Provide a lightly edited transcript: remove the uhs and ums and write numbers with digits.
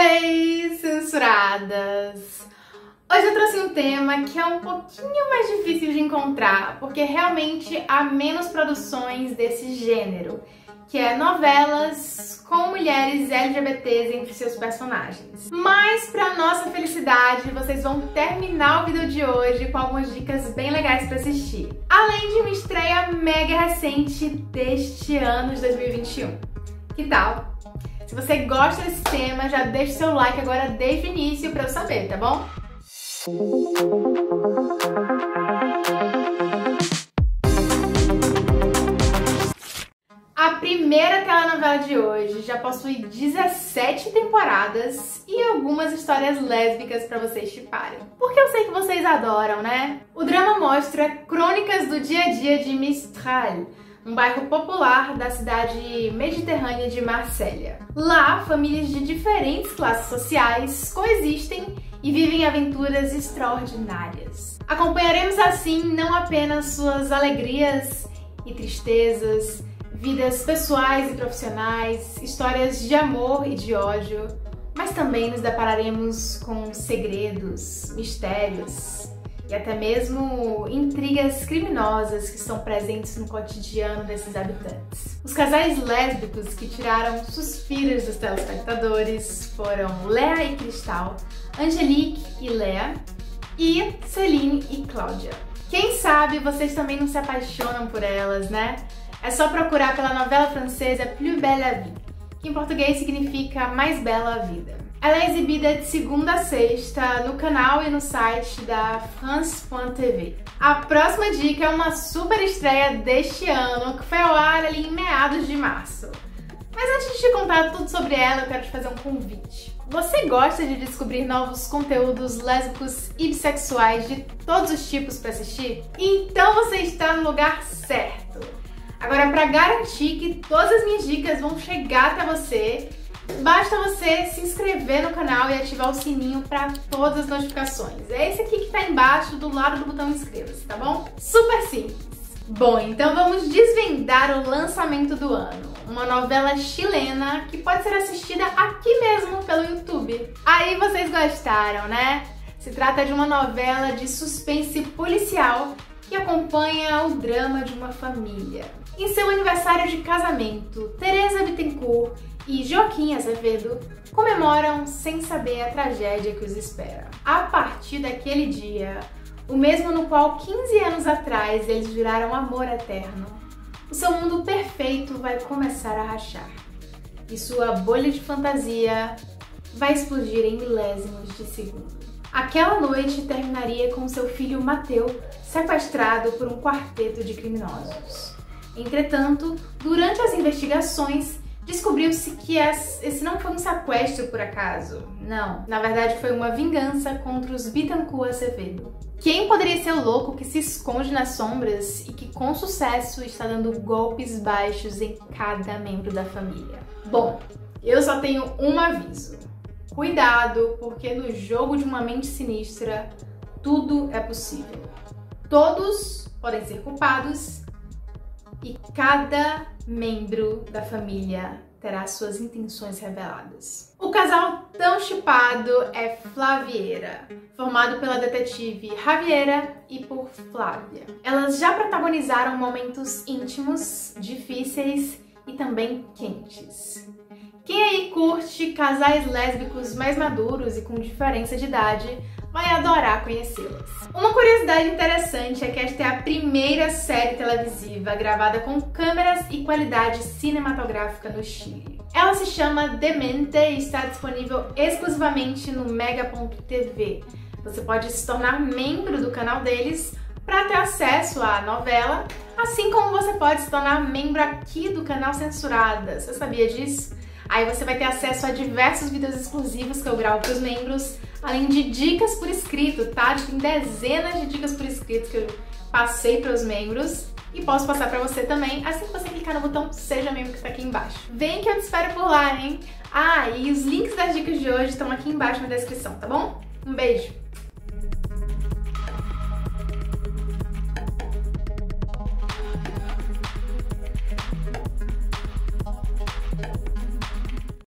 Hey, censuradas! Hoje eu trouxe um tema que é um pouquinho mais difícil de encontrar, porque realmente há menos produções desse gênero, que é novelas com mulheres LGBTs entre seus personagens. Mas, para nossa felicidade, vocês vão terminar o vídeo de hoje com algumas dicas bem legais para assistir, além de uma estreia mega recente deste ano de 2021. Que tal? Se você gosta desse tema, já deixa o seu like agora desde o início pra eu saber, tá bom? A primeira telenovela de hoje já possui 17 temporadas e algumas histórias lésbicas pra vocês chiparem, porque eu sei que vocês adoram, né? O drama mostra crônicas do dia a dia de Mistral, um bairro popular da cidade mediterrânea de Marselha. Lá, famílias de diferentes classes sociais coexistem e vivem aventuras extraordinárias. Acompanharemos assim não apenas suas alegrias e tristezas, vidas pessoais e profissionais, histórias de amor e de ódio, mas também nos depararemos com segredos, mistérios e até mesmo intrigas criminosas que estão presentes no cotidiano desses habitantes. Os casais lésbicos que tiraram suspiros dos telespectadores foram Léa e Cristal, Angélique e Léa, e Céline e Claudia. Quem sabe vocês também não se apaixonam por elas, né? É só procurar pela novela francesa Plus Belle la Vie, que em português significa Mais Bela a Vida. Ela é exibida de segunda a sexta no canal e no site da France.tv. A próxima dica é uma super estreia deste ano, que foi ao ar ali em meados de março. Mas antes de te contar tudo sobre ela, eu quero te fazer um convite. Você gosta de descobrir novos conteúdos lésbicos e bissexuais de todos os tipos para assistir? Então você está no lugar certo! Agora, para garantir que todas as minhas dicas vão chegar até você, basta você se inscrever no canal e ativar o sininho para todas as notificações. É esse aqui que tá embaixo, do lado do botão inscreva-se, tá bom? Super simples! Bom, então vamos desvendar o lançamento do ano. Uma novela chilena que pode ser assistida aqui mesmo pelo YouTube. Aí vocês gostaram, né? Se trata de uma novela de suspense policial que acompanha o drama de uma família. Em seu aniversário de casamento, Teresa Bittencourt e Joaquim Azevedo comemoram sem saber a tragédia que os espera. A partir daquele dia, o mesmo no qual 15 anos atrás eles juraram amor eterno, o seu mundo perfeito vai começar a rachar e sua bolha de fantasia vai explodir em milésimos de segundo. Aquela noite terminaria com seu filho Mateu sequestrado por um quarteto de criminosos. Entretanto, durante as investigações, descobriu-se que esse não foi um sequestro por acaso, não. Na verdade, foi uma vingança contra os Bittencourt Azevedo. Quem poderia ser o louco que se esconde nas sombras e que com sucesso está dando golpes baixos em cada membro da família? Bom, eu só tenho um aviso. Cuidado, porque no jogo de uma mente sinistra, tudo é possível. Todos podem ser culpados e cada membro da família terá suas intenções reveladas. O casal tão chipado é Flaviera, formado pela detetive Javiera e por Flavia. Elas já protagonizaram momentos íntimos, difíceis e também quentes. Quem aí curte casais lésbicos mais maduros e com diferença de idade vai adorar conhecê-las. Uma curiosidade interessante é que esta é a primeira série televisiva gravada com câmeras e qualidade cinematográfica no Chile. Ela se chama Demente e está disponível exclusivamente no Mega.tv. Você pode se tornar membro do canal deles para ter acesso à novela, assim como você pode se tornar membro aqui do canal Censuradas. Você sabia disso? Aí você vai ter acesso a diversos vídeos exclusivos que eu gravo para os membros, além de dicas por escrito, tá? Tem dezenas de dicas por escrito que eu passei para os membros e posso passar para você também, assim que você clicar no botão Seja Membro que tá aqui embaixo. Vem que eu te espero por lá, hein? Ah, e os links das dicas de hoje estão aqui embaixo na descrição, tá bom? Um beijo!